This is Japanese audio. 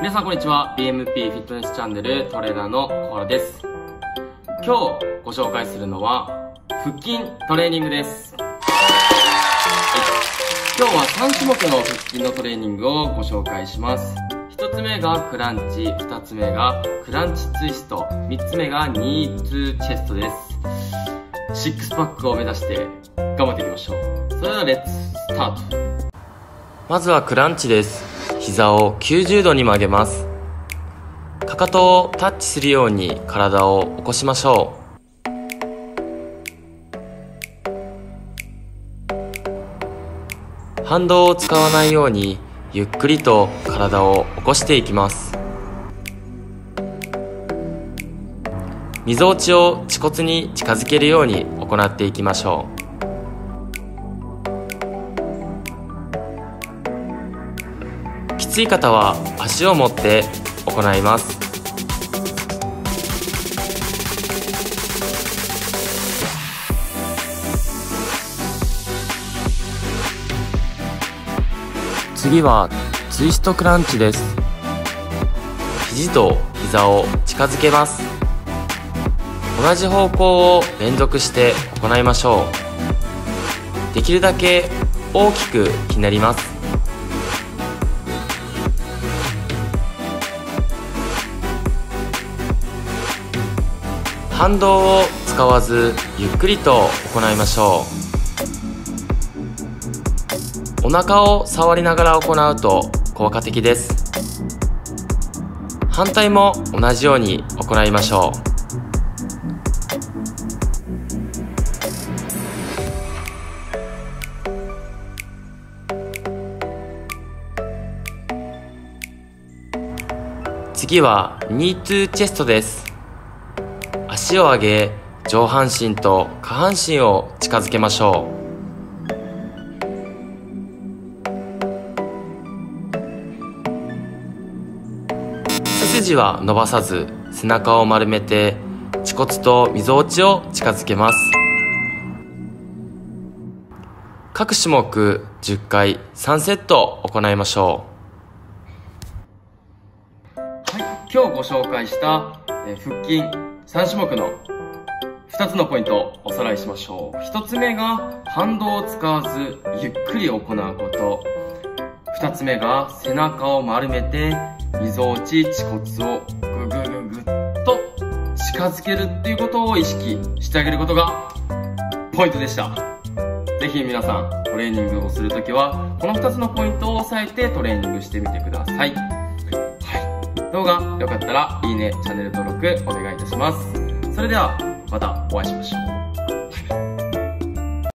皆さんこんにちは。 BMP フィットネスチャンネルトレーナーの小原です。今日ご紹介するのは腹筋トレーニングです。今日は3種目の腹筋のトレーニングをご紹介します。1つ目がクランチ、2つ目がクランチツイスト、3つ目がニーツチェストです。シックスパックを目指して頑張っていきましょう。それではレッツスタート。まずはクランチです。膝を90度に曲げます。かかとをタッチするように体を起こしましょう。反動を使わないようにゆっくりと体を起こしていきます。みぞおちを恥骨に近づけるように行っていきましょう。きつい方は足を持って行います。次はツイストクランチです。肘と膝を近づけます。同じ方向を連続して行いましょう。できるだけ大きくひねります。反動を使わずゆっくりと行いましょう。お腹を触りながら行うと効果的です。反対も同じように行いましょう。次はニートゥーチェストです。足を上げ、上半身と下半身を近づけましょう。背筋は伸ばさず、背中を丸めて、恥骨とみぞおちを近づけます。各種目10回3セット行いましょう。はい、今日ご紹介した腹筋3種目の2つのポイントをおさらいしましょう。1つ目が反動を使わずゆっくり行うこと。2つ目が背中を丸めてみぞおち、恥骨をググググッと近づけるっていうことを意識してあげることがポイントでした。ぜひ皆さんトレーニングをするときはこの2つのポイントを押さえてトレーニングしてみてください。動画良かったらいいね、チャンネル登録お願いいたします。それではまたお会いしましょう。